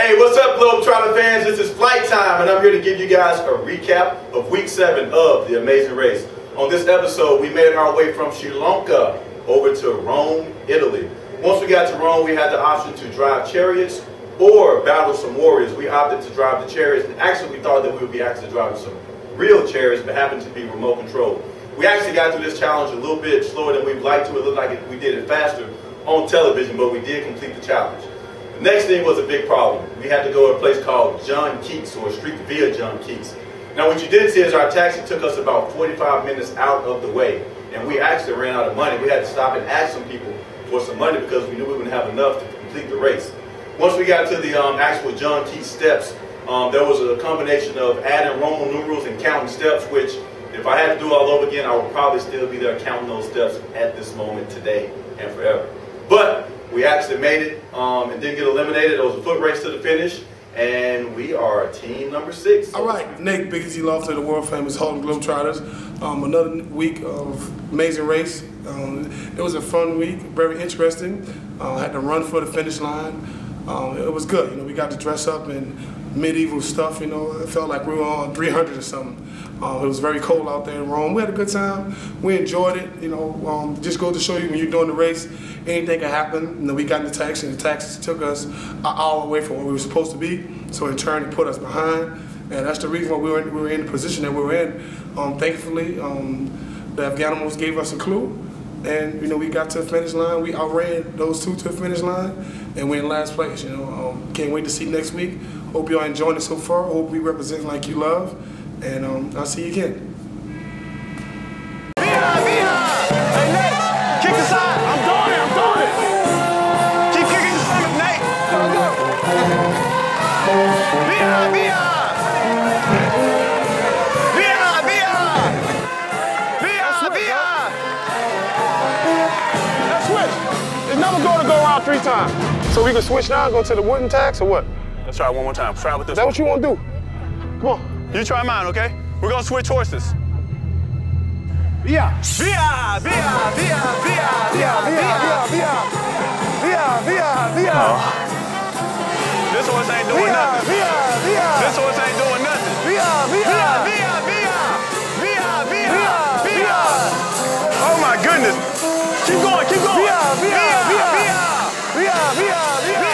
Hey, what's up, Globetrotter fans? This is Flight Time, and I'm here to give you guys a recap of Week 7 of The Amazing Race. On this episode, we made our way from Sri Lanka over to Rome, Italy. Once we got to Rome, we had the option to drive chariots or battle some warriors. We opted to drive the chariots, and actually we thought that we would be actually driving some real chariots, but happened to be remote controlled. We actually got through this challenge a little bit slower than we'd like to. It looked like we did it faster on television, but we did complete the challenge. The next thing was a big problem. We had to go to a place called John Keats, or a street Via John Keats. Now what you did see is our taxi took us about 45 minutes out of the way, and we actually ran out of money. We had to stop and ask some people for some money because we knew we wouldn't have enough to complete the race. Once we got to the actual John Keats steps, there was a combination of adding Roman numerals and counting steps, which if I had to do it all over again, I would probably still be there counting those steps at this moment, today, and forever. But we actually made it and didn't get eliminated. It was a foot race to the finish, and we are team number 6. All right, Nick, Big Easy Lofton, the world-famous Harlem Globetrotters. Another week of Amazing Race. It was a fun week, very interesting. I had to run for the finish line. It was good. You know, we got to dress up in medieval stuff. You know, it felt like we were on 300 or something. It was very cold out there in Rome. We had a good time. We enjoyed it. You know, just goes to show you when you're doing the race, anything can happen. You know, we got in the taxi, and the taxi took us an hour away from where we were supposed to be. So in turn, it put us behind, and that's the reason why we were in the position that we were in. Thankfully, the Afghanimals gave us a clue. And, you know, we got to the finish line. We outran those two to the finish line, and we're in last place. You know, can't wait to see next week. Hope y'all enjoying it so far. Hope we represent like you love. And I'll see you again. Time. So we can switch now and go to the wooden tax or what? Let's try it one more time. Try it with this. Is that what you want to do? Come on. You try mine, okay? We're going to switch horses. Via. Via, via, via, via, via, via, via, via, via, via. This horse ain't doing nothing. Via, via. This horse ain't doing nothing. Via, via, via, via, via, via, via. Oh my goodness. Keep going, keep going. Via, via, via. Via, via, via.